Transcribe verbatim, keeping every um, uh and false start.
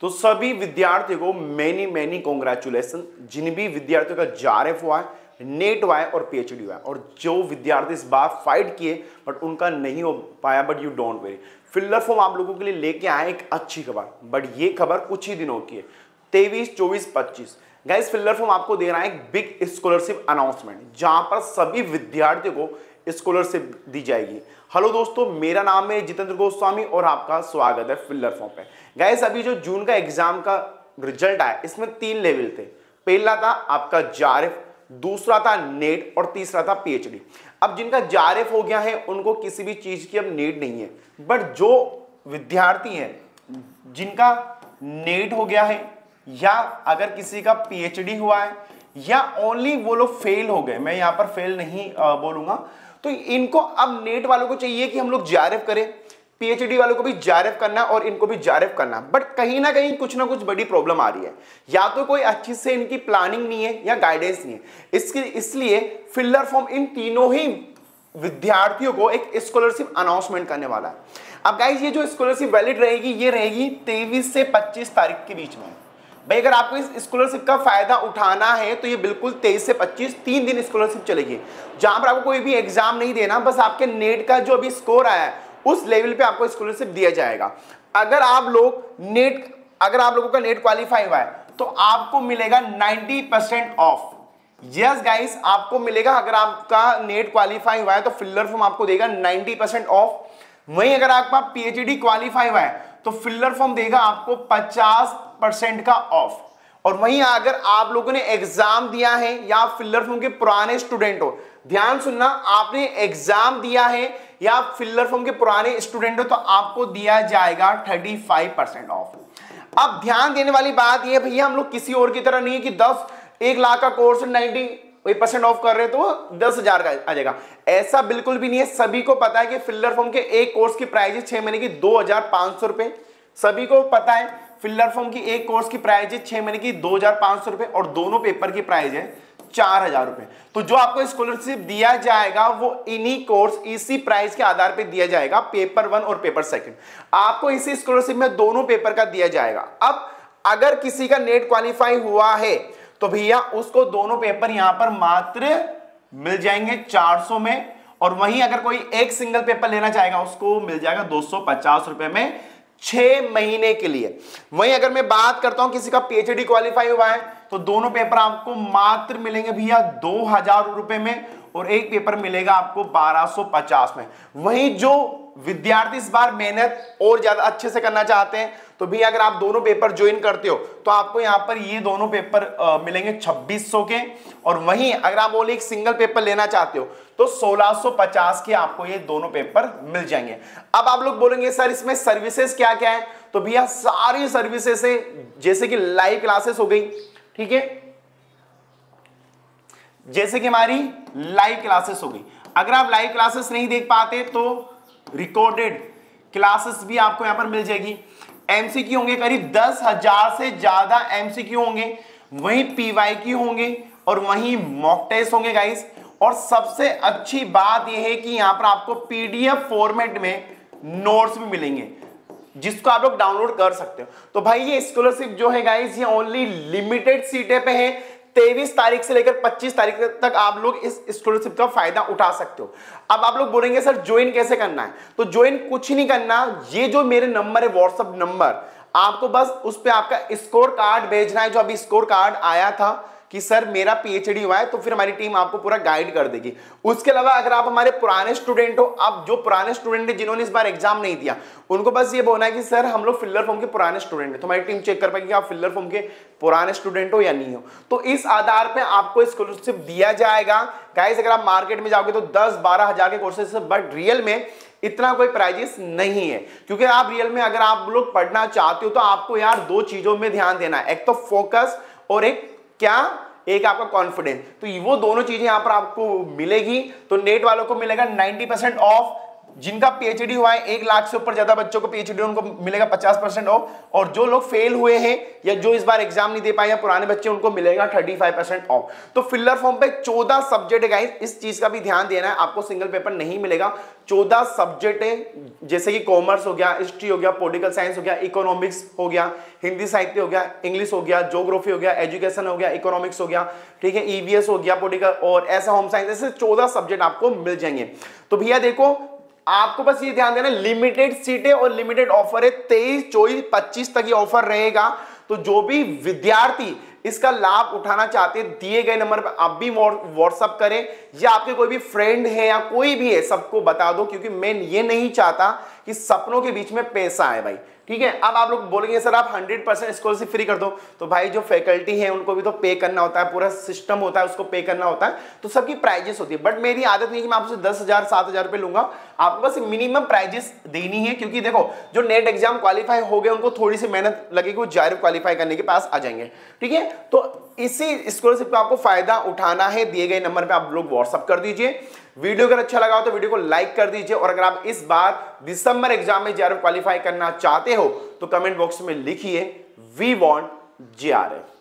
तो सभी विद्यार्थियों को मैनी मैनी कॉन्ग्रेचुलेसन, जिन भी विद्यार्थियों का जेआरएफ हुआ है, नेट हुआ है और पीएचडी हुआ है, और जो विद्यार्थी इस बार फाइट किए बट उनका नहीं हो पाया, but you don't worry, filler form आप लोगों के लिए लेके आए एक अच्छी खबर। बट ये खबर कुछ ही दिनों की है, तेईस चौबीस पच्चीस। गाइस फिलर फॉर्म आपको दे रहा है एक बिग स्कॉलरशिप अनाउंसमेंट, जहां पर सभी विद्यार्थियों को स्कॉलरशिप दी जाएगी। हेलो दोस्तों, मेरा नाम है जितेंद्र गोस्वामी और आपका स्वागत है फिलर फॉर्म पे। गाइस अभी जो जून का एग्जाम का रिजल्ट आया, इसमें तीन लेवल थे। पहला था आपका जेआरएफ, दूसरा था नेट और तीसरा था पीएचडी। अब जिनका जेआरएफ हो गया है उनको किसी भी चीज की अब नीड नहीं है, बट जो विद्यार्थी हैं जिनका नेट हो गया है या अगर किसी का पीएचडी हुआ है या ओनली वो लोग फेल हो गए, मैं यहाँ पर फेल नहीं बोलूंगा, तो इनको अब नेट वालों को चाहिए कि हम लोग जेआरएफ करें, पीएचडी वालों को भी जेआरएफ करना और इनको भी जेआरएफ करना। बट कहीं ना कहीं कुछ ना कुछ बड़ी प्रॉब्लम आ रही है, या तो कोई अच्छी से इनकी प्लानिंग नहीं है या गाइडेंस नहीं है इसकी। इसलिए फिलर फॉर्म इन तीनों ही विद्यार्थियों को एक स्कॉलरशिप अनाउंसमेंट करने वाला है। अब गाइज ये जो स्कॉलरशिप वैलिड रहेगी, ये रहेगी तेईस से पच्चीस तारीख के बीच में। भाई अगर आपको इस स्कॉलरशिप का फायदा उठाना है तो ये बिल्कुल तेईस से पच्चीस तीन दिन स्कॉलरशिप चलेगी, जहां पर आपको कोई भी एग्जाम नहीं देना, बस आपके नेट का जो अभी स्कोर आया है उस लेवल पे आपको स्कॉलरशिप दिया जाएगा। अगर आप लोग नेट अगर आप लोगों का नेट क्वालिफाई हुआ है तो आपको मिलेगा नब्बे परसेंट ऑफ। यस गाइस, आपको मिलेगा, अगर आपका नेट क्वालिफाई हुआ है तो फिलर फॉर्म आपको देगा नब्बे परसेंट ऑफ। वहीं अगर आपका पीएचडी क्वालिफाई हुआ है तो फिलर फॉर्म देगा आपको पचास परसेंट का ऑफ। और वहीं अगर आप लोगों ने एग्जाम दिया है या फिलर फॉर्म के पुराने स्टूडेंट हो, ध्यान सुनना, आपने एग्जाम दिया है या फिलर फॉर्म के पुराने स्टूडेंट हो तो आपको दिया जाएगा पैंतीस परसेंट ऑफ। अब ध्यान देने वाली बात यह, भैया हम लोग किसी और की तरह नहीं है कि दस एक लाख का कोर्स नाइनटी परसेंट ऑफ कर रहे तो दस हजार का आ जाएगा, ऐसा बिल्कुल भी नहीं है। सभी को पता है कि फिलर फॉर्म के एक कोर्स की प्राइस है छह महीने की दो हजार पांच सौ रुपए। सभी को पता है फिलर फॉर्म की एक कोर्स की प्राइस है छह महीने की दो हजार पांच सौ रुपए और दोनों पेपर की प्राइस है चार हजार रुपए। तो जो आपको स्कॉलरशिप दिया जाएगा वो इन्हीं कोर्स इसी प्राइस के आधार पर दिया जाएगा, पेपर वन और पेपर सेकेंड। आपको इसी स्कॉलरशिप में दोनों पेपर का दिया जाएगा। अब अगर किसी का नेट क्वालिफाई हुआ है तो भैया उसको दोनों पेपर यहां पर मात्र मिल जाएंगे चार सौ में, और वहीं अगर कोई एक सिंगल पेपर लेना चाहेगा उसको मिल जाएगा दो सौ पचास रुपए में छह महीने के लिए। वहीं अगर मैं बात करता हूं किसी का पीएचडी क्वालिफाई हुआ है तो दोनों पेपर आपको मात्र मिलेंगे भैया दो हजार रुपए में और एक पेपर मिलेगा आपको बारह सौ पचास में। वहीं जो विद्यार्थी इस बार मेहनत और ज्यादा अच्छे से करना चाहते हैं तो भी अगर आप दोनों पेपर ज्वाइन करते हो तो आपको यहाँ पर ये दोनों पेपर आ, मिलेंगे छब्बीस सौ के, और वहीं अगर आप बोले एक सिंगल पेपर लेना चाहते हो तो सोलह सौ पचास के आपको ये दोनों पेपर मिल जाएंगे। अब आप लोग बोलेंगे सर इसमें सर्विसेज क्या क्या है, तो भैया सारी सर्विसेज है, जैसे कि लाइव क्लासेस हो गई, ठीक है, जैसे कि हमारी लाइव क्लासेस हो गई। अगर आप लाइव क्लासेस नहीं देख पाते तो रिकॉर्डेड क्लासेस भी आपको यहां पर मिल जाएगी। एमसीक्यू होंगे, करीब दस हजार से ज्यादा एमसीक्यू होंगे, वहीं पीवाईक्यू होंगे और वहीं मॉक टेस्ट होंगे गाइस। और सबसे अच्छी बात यह है कि यहां पर आपको पीडीएफ फॉर्मेट में नोट्स भी मिलेंगे जिसको आप लोग डाउनलोड कर सकते हो। तो भाई ये स्कॉलरशिप जो है गाइस ये ओनली लिमिटेड सीटें पे है, तेईस तारीख से लेकर पच्चीस तारीख तक आप लोग इस स्कॉलरशिप का फायदा उठा सकते हो। अब आप लोग बोलेंगे सर ज्वाइन कैसे करना है, तो ज्वाइन कुछ नहीं करना, ये जो मेरे नंबर है व्हाट्सएप नंबर, आपको बस उस पर आपका स्कोर कार्ड भेजना है, जो अभी स्कोर कार्ड आया था कि सर मेरा पीएचडी हुआ है, तो फिर हमारी टीम आपको पूरा गाइड कर देगी। उसके अलावा अगर आप हमारे पुराने स्टूडेंट हो, आप जो पुराने स्टूडेंट हैं जिन्होंने इस बार एग्जाम नहीं दिया, उनको बस ये बोलना है कि सर हम लोग फिलर फॉर्म के पुराने स्टूडेंट हैं, तो हमारी टीम चेक कर पाएगी कि आप फिलर फॉर्म के पुराने स्टूडेंट हो या नहीं हो। तो इस आधार पर आपको स्कॉलरशिप दिया जाएगा। गाइस अगर आप मार्केट में जाओगे तो दस बारह हजार के कोर्सेज, बट रियल में इतना कोई प्राइजेस नहीं है, क्योंकि आप रियल में अगर आप लोग पढ़ना चाहते हो तो आपको यार दो चीजों में ध्यान देना है, एक तो फोकस और एक क्या एक आपका कॉन्फिडेंस। तो वो दोनों चीजें यहां पर आपको मिलेगी। तो नेट वालों को मिलेगा नब्बे परसेंट ऑफ, जिनका पीएचडी हुआ है एक लाख से ऊपर ज्यादा बच्चों को पीएचडी, उनको मिलेगा पचास परसेंट ऑफ, और जो लोग फेल हुए हैं या जो इस बार एग्जाम नहीं दे पाए या पुराने बच्चे, उनको मिलेगा पैंतीस परसेंट ऑफ। तो फिलर फॉर्म पे चौदह सब्जेक्ट है गाइस, इस चीज का भी ध्यान देना है, आपको सिंगल पेपर नहीं मिलेगा। चौदह सब्जेक्ट है, जैसे कि कॉमर्स हो गया, हिस्ट्री हो गया, पॉलिटिकल साइंस हो गया, इकोनॉमिक्स हो गया, हिंदी साहित्य हो गया, इंग्लिश हो गया, ज्योग्राफी हो गया, एजुकेशन हो गया, इकोनॉमिक्स हो गया, ठीक है, ईवीएस हो गया, पॉलिटिकल और ऐसा होम साइंस, ऐसे चौदह सब्जेक्ट आपको मिल जाएंगे। तो भैया देखो आपको बस ये ध्यान देना, लिमिटेड सीटें और लिमिटेड ऑफर है, तेईस चौबीस पच्चीस तक ये ऑफर रहेगा। तो जो भी विद्यार्थी इसका लाभ उठाना चाहते हैं दिए गए नंबर पर आप भी व्हाट्सअप करें, या आपके कोई भी फ्रेंड है या कोई भी है सबको बता दो, क्योंकि मैं ये नहीं चाहता कि सपनों के बीच में पैसा आए भाई, ठीक है। अब आप लोग बोलेंगे सर आप हंड्रेड परसेंट स्कॉलरशिप फ्री कर दो, तो भाई जो फैकल्टी है उनको भी तो पे करना होता है, पूरा सिस्टम होता है उसको पे करना होता है, तो सबकी प्राइजेस होती है। बट मेरी आदत नहीं है कि मैं आपसे दस हजार सात हजार रुपये लूंगा, आपको बस मिनिमम प्राइजेस देनी है, क्योंकि देखो जो नेट एग्जाम क्वालिफाई हो गए उनको थोड़ी सी मेहनत लगेगी, वो जायरफ क्वालिफाई करने के पास आ जाएंगे, ठीक है। तो इसी स्कॉलरशिप का आपको फायदा उठाना है, दिए गए नंबर पर आप लोग व्हाट्सअप कर दीजिए। वीडियो अगर अच्छा लगा हो तो वीडियो को लाइक कर दीजिए, और अगर आप इस बार दिसंबर एग्जाम में जेआरएफ क्वालिफाई करना चाहते हो तो कमेंट बॉक्स में लिखिए वी वांट जेआरएफ।